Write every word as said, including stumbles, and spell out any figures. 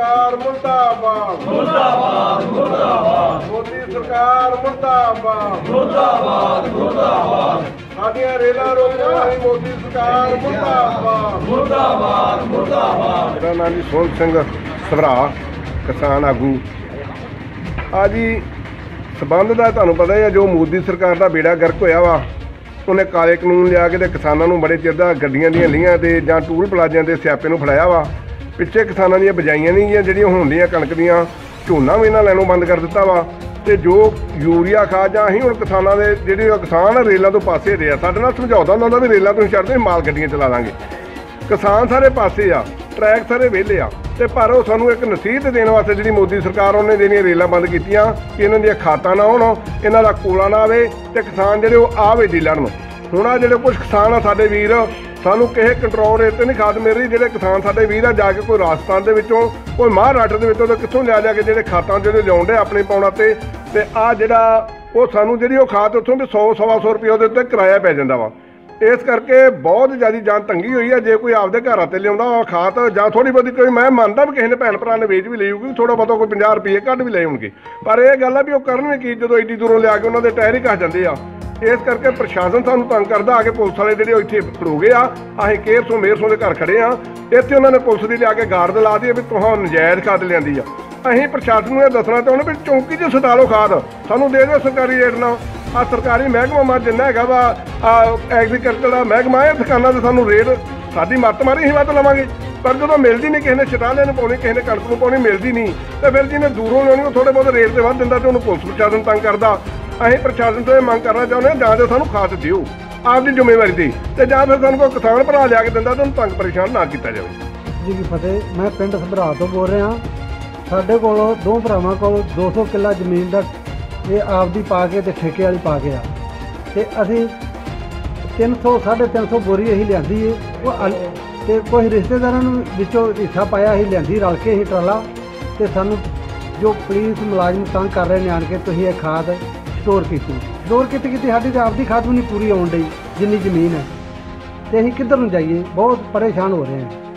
सरकार मुर्दाबाद मुर्दाबाद मुर्दाबाद, मोदी सरकार मुर्दाबाद मुर्दाबाद मुर्दाबाद, साडियां रेलां रोको मोदी सरकार मुर्दाबाद मुर्दाबाद मुर्दाबाद। मेरा नाम जी सोहन सिंह सभरा, किसान आगू। आज जी संबंध का तुहानू पता ही है, जो मोदी सरकार का बेड़ा गर्क होया वा, उन्हें काले कानून लिया के किसानों बड़े चिर गड्डियां दी लीआं ते जां टूल प्लाजियां दे स्यापे नूं फड़ाया वा। पिछे किसानों दी बजाइयां नहीं जिहड़ियां होण दीआं कणक दीआं, झोना भी इन्हां लैणों बंद कर दिता वा। तो जो यूरिया खाद जां असीं हुण किसानां दे जिहड़े किसान रेलां तों पासे हटे आ, साडे नाल समझौता हुंदा हुंदा वी रेलां तुसीं छड्ड दिओ, माल गड्डियां चला लांगे। किसान सारे पासे आ, ट्रैक सारे विहले आ, ते पर ओह सानूं इक नसीहत देण वास्ते जिहड़ी मोदी सरकार उन्हें जेहड़ियां रेलां बंद कीतीआं कि इन्हां दीआं खातां ना होण, इन्हां दा कोला ना आवे ते किसान जिहड़े ओह आ वेची लड़न। हुण आ जिहड़े कुछ किसान आ साडे वीर, सानू किसी कंट्रोल रेट नहीं खाद मिल रही। जो किसान साढ़े वीर आ जाके कोई राजस्थान के विचों, कोई महाराष्ट्र के विचों, तो कितों लिया जाके जो खादा जो लिया अपने पाने से, तो आ जोड़ा वो सानू जी खाद उतों भी सौ सवा सौ रुपये वो उत्तर किराया पै जाता वा। इस करके बहुत ज़्यादा जान तंगी हुई है। जो कोई आपके घर आते लिया खाद ज थोड़ी बहुत, कोई मैं मानता भी किसी ने भैन भरा ने बेच भी ले होगी, थोड़ा बहुत कोई पाँह रुपये घट भी ले होगी, पर यह गल है भी वो करन की जो एड्डी दूरों लिया के उन्होंने टायर ही कस जाते हैं। इस करके प्रशासन सानू तंग करता आके पुलिस वाले जेहड़े इतने खड़ो गए आ, अं केर सौ मेर सौ के घर खड़े हाँ, इतने उन्होंने पुलिस की लिया के गार्ड ला दी भी तुहां नजायज़ खाद लियांदी आ। अं प्रशासन को यह दसना चाहते भी चौंकी च सटा लो खाद, सानू दे दो सरकारी रेट ना। आ सरकारी महकमा मा जिन्ना है वा एग्रीकल्चर का महकमा है, दुकाना से सानू रेट साड़ी मत्त मारी ही मत लवेंगे, पर जो मिलती नहीं किसी ने छटाले ने पानी किसी ने कणक पानी मिलती नहीं, तो फिर जिन्हें दूरों लाने को थोड़े बहुत रेट से वध दिता, तो उन्होंने पुलिस प्रशासन तंग करता। अं प्रशासन से मंग करना चाहते हैं जहाँ तो सूँ खाद दो आपकी जिम्मेवारी दी, तो जहाँ फिर सू किसान भरा लिया के दिता, तो उन्होंने तंग परेशान ना किया जाए। जी की फतेह, मैं पिंड सभरा तो बोल रहा। साढ़े को दो भरावां को दो सौ किला जमीन का ये आपकी पा के ठेके वाली पा के असी तीन सौ साढ़े तीन सौ बोरी अं लिया है। कुछ रिश्तेदारों विचों हिस्सा पाया अं लिया रल के ही ट्राला, तो सानू जो पुलिस मुलाजम तंग कर रहे हैं आन के तुसीं ये खाद स्टोर की स्टोर की साड़ी तो आपकी खाद भी नहीं पूरी आउन दी जिनी जमीन है, तो अं किधर जाइए, बहुत परेशान हो रहे हैं।